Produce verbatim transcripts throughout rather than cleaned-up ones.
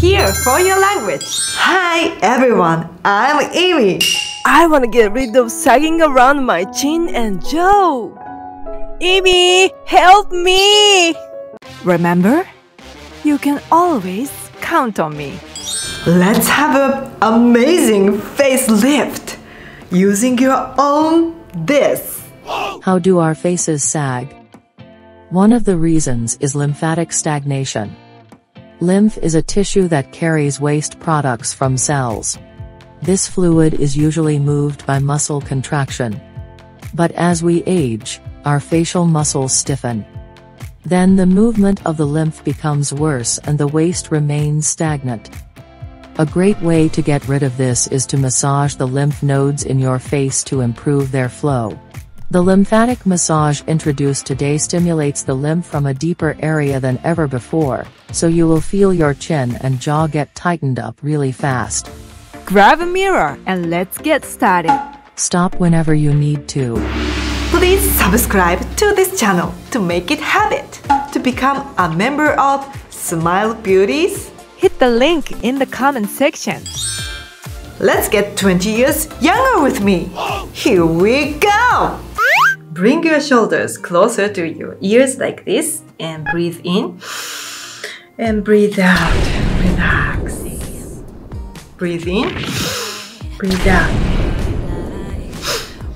here for your language. Hi everyone, I'm Imi. I want to get rid of sagging around my chin and jaw. Imi, help me! Remember, you can always count on me. Let's have an amazing facelift using your own this. How do our faces sag? One of the reasons is lymphatic stagnation. Lymph is a tissue that carries waste products from cells. This fluid is usually moved by muscle contraction. But as we age, our facial muscles stiffen. Then the movement of the lymph becomes worse and the waste remains stagnant. A great way to get rid of this is to massage the lymph nodes in your face to improve their flow. The lymphatic massage introduced today stimulates the lymph from a deeper area than ever before, so you will feel your chin and jaw get tightened up really fast. Grab a mirror and let's get started. Stop whenever you need to. Please subscribe to this channel to make it habit. To become a member of Smile Beauties, hit the link in the comment section. Let's get twenty years younger with me. Here we go! Bring your shoulders closer to your ears like this and breathe in and breathe out. Relax. Breathe in, breathe out.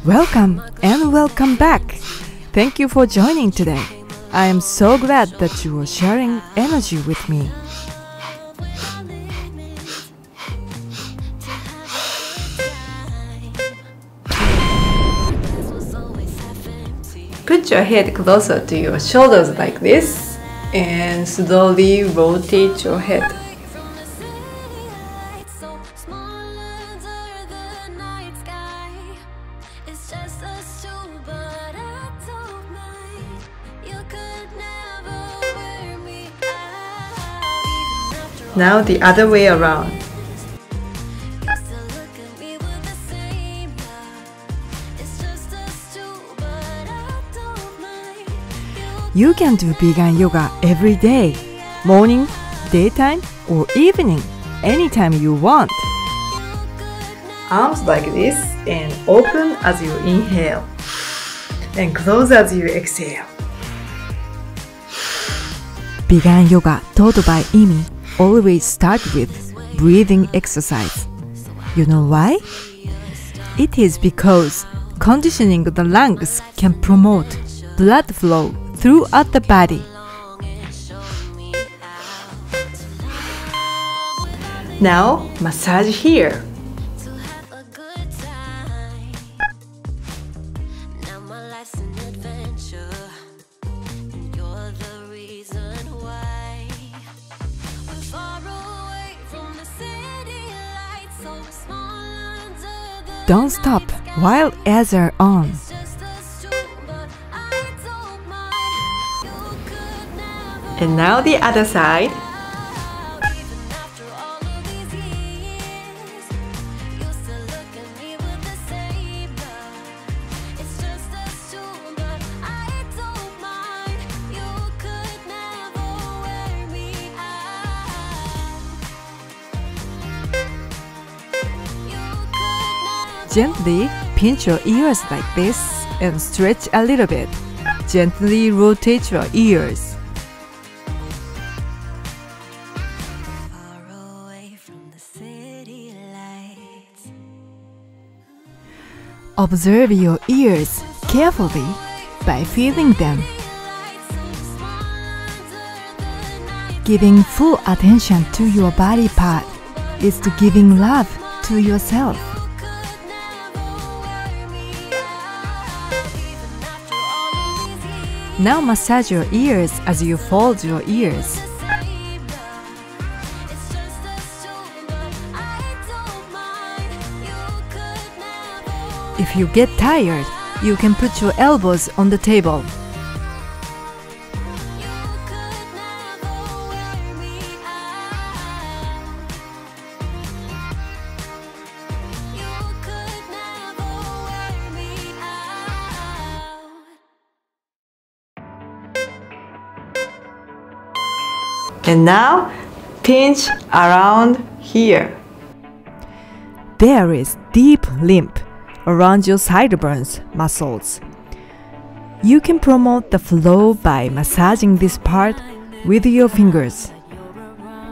Welcome and welcome back. Thank you for joining today. I am so glad that you are sharing energy with me. Put your head closer to your shoulders like this and slowly rotate your head. Now the other way around. You can do Bigan Yoga every day, morning, daytime, or evening, anytime you want. Arms like this and open as you inhale and close as you exhale. Bigan Yoga taught by Imi always starts with breathing exercise. You know why? It is because conditioning the lungs can promote blood flow throughout the body. Now, massage here. Don't stop while ads are on. And now the other side. Gently pinch your ears like this and stretch a little bit. Gently rotate your ears. Observe your ears carefully by feeling them, giving full attention to your body part is to giving love to yourself. Now massage your ears as you fold your ears. If you get tired, you can put your elbows on the table. And now, pinch around here. There is deep lymph around your sideburns muscles. You can promote the flow by massaging this part with your fingers.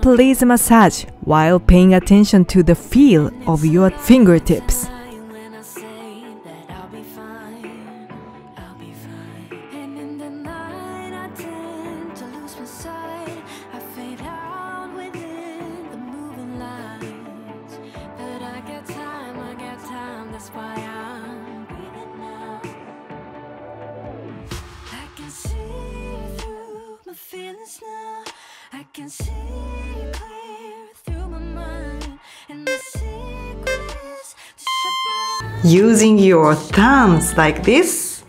Please massage while paying attention to the feel of your fingertips. Can see clear through my mind, and the secret is to shut my eyes. Using your thumbs like this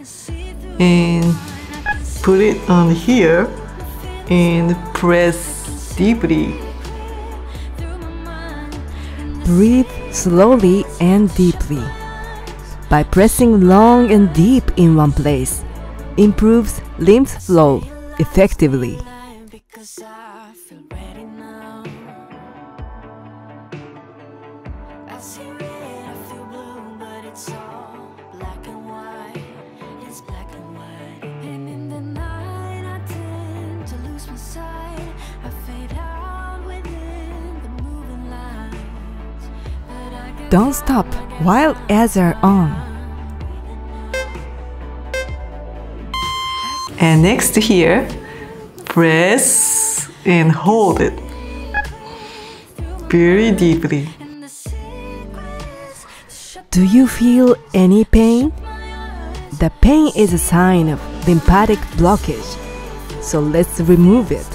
and put it on here and press deeply. Breathe slowly and deeply. By pressing long and deep in one place, improves lymph flow effectively. Don't stop while ads are on. And next here, press and hold it very deeply. Do you feel any pain? The pain is a sign of lymphatic blockage, so let's remove it.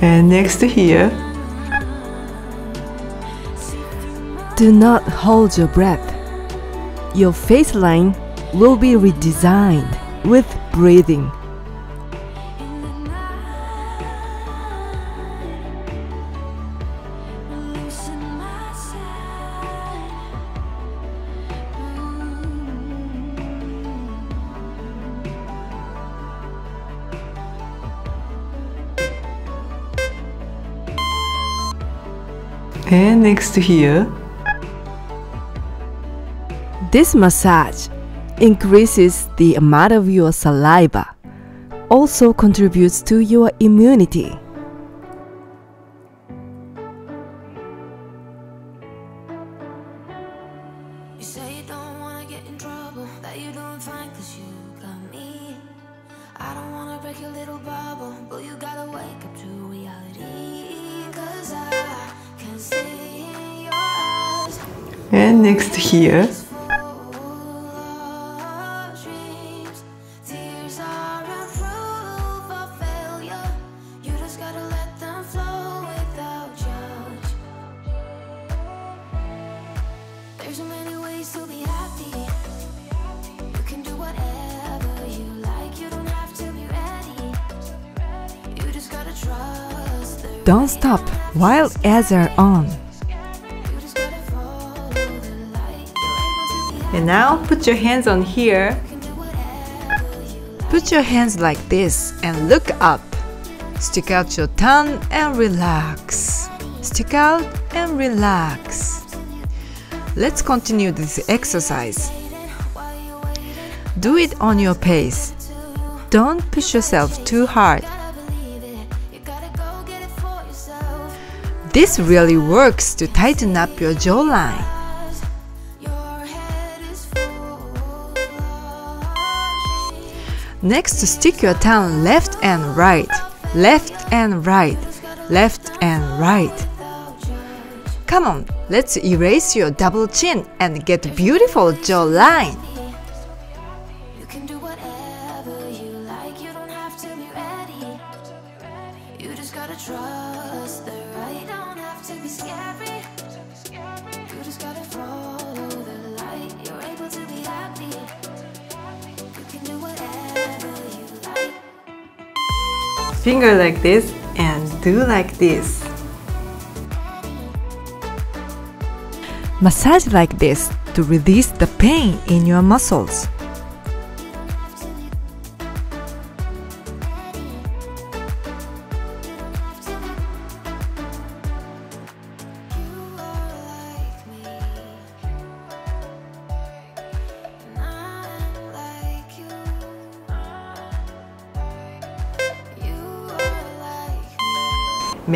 And next here. Do not hold your breath. Your face line will be redesigned with breathing. And next here. This massage increases the amount of your saliva, also contributes to your immunity. You say you don't wanna get in trouble, that you're doing fine cause you got me. I don't wanna break your little bubble, but you gotta wake up to reality. Cause I can see your eyes. And next here. Don't stop while ads are on. And now put your hands on here. Put your hands like this and look up. Stick out your tongue and relax. Stick out and relax. Let's continue this exercise. Do it on your pace. Don't push yourself too hard. This really works to tighten up your jawline. Next, stick your tongue left and right, left and right, left and right. Come on, let's erase your double chin and get a beautiful jawline. finger like this and do like this. Massage like this to release the pain in your muscles.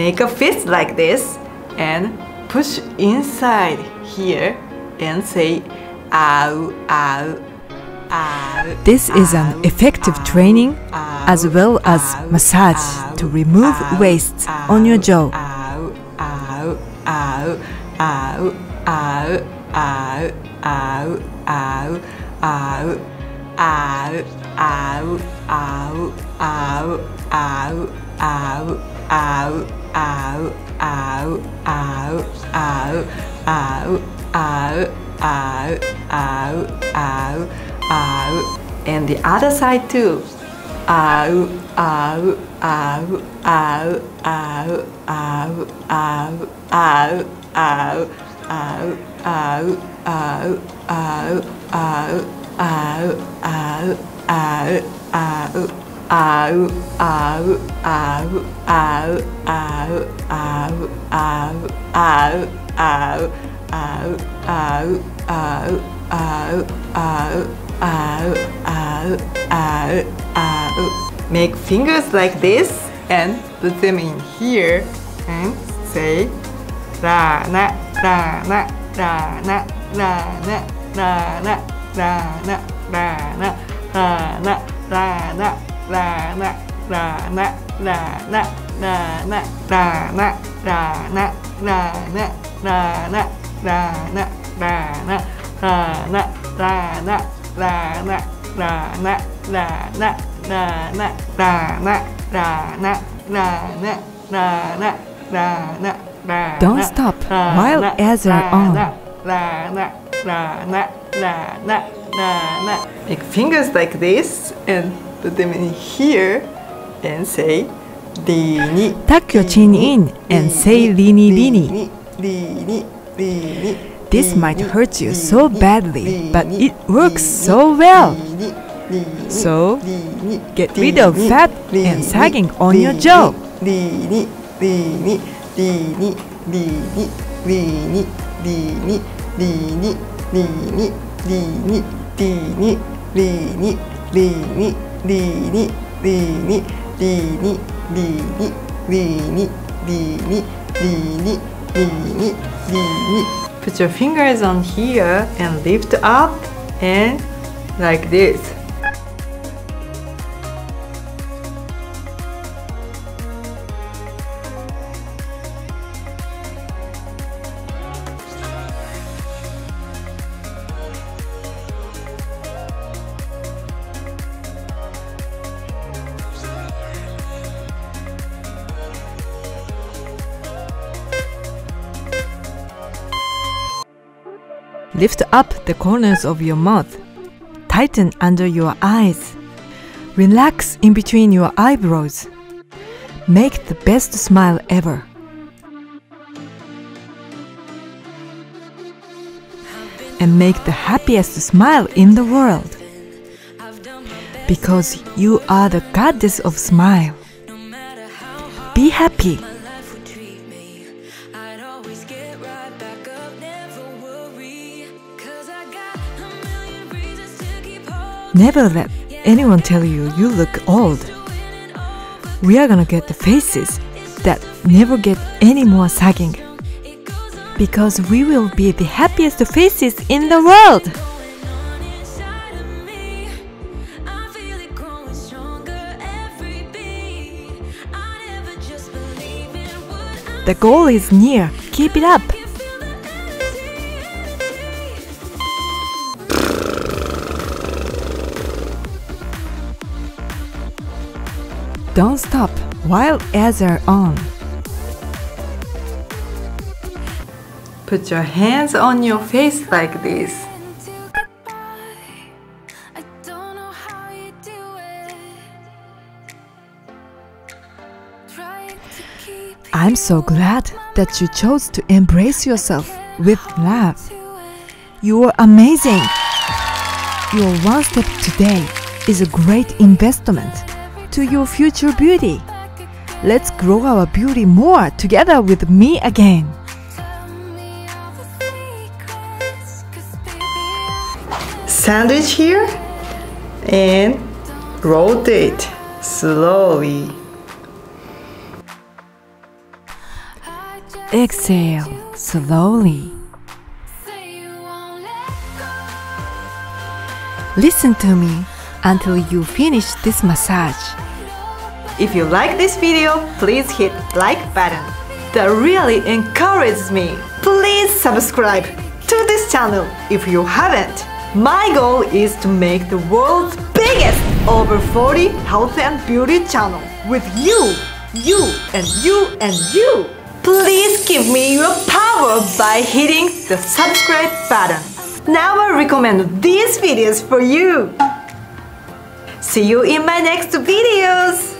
Make a fist like this and push inside here and say ow, ow, ow. This is an effective training as well as massage to remove wastes on your jaw. Ow, ow, ow, ow, ow, ow, ow, ow, ow, ow, ow, ow, ow, ow, ow, ow. Ow, ow, ow, ow, ow, ow, ow, ow, ow, ow, and the other side too. Ow, ow, ow, ow, ow, ow, ow, ow, ow, ow, ow, ow, ow, ow, ow, ow, ow, ow. Ow, ow, ow, ow, ow, ow, ow, ow, ow, ow, ow, ow, ow, ow, ow, ow, ow. Make fingers like this and put them in here and say ra na ra na ra na ra na ra na ra na ra na ra na ra na. La na la na la na la na la na la na la na la na la na la na la na la na la na la na la na la na la na la na la na la. Don't stop while ads are on. La na la na la na la na. Make fingers like this and put them in here and say Rini. Tuck your chin in and say Rini Rini. This might hurt you so badly, but it works so well. So get rid of fat and sagging on your jaw. Rini Rini, Rini, Rini, Rini, Rini, Rini, Rini, Rini, Rini. Put your fingers on here and lift up and like this. Lift up the corners of your mouth. Tighten under your eyes. Relax in between your eyebrows. Make the best smile ever. And make the happiest smile in the world. Because you are the goddess of smile. Be happy. Never let anyone tell you you look old. We are gonna get the faces that never get any more sagging. Because we will be the happiest faces in the world! The goal is near. Keep it up! Don't stop while ads are on. Put your hands on your face like this. I'm so glad that you chose to embrace yourself with love. You are amazing. Your one step today is a great investment to your future beauty. Let's grow our beauty more together with me again. Sandwich here and rotate slowly. Exhale slowly. Listen to me until you finish this massage. If you like this video, please hit like button. That really encourages me. Please subscribe to this channel if you haven't. My goal is to make the world's biggest over forty health and beauty channel with you, you, and you, and you. Please give me your power by hitting the subscribe button. Now I recommend these videos for you. See you in my next videos.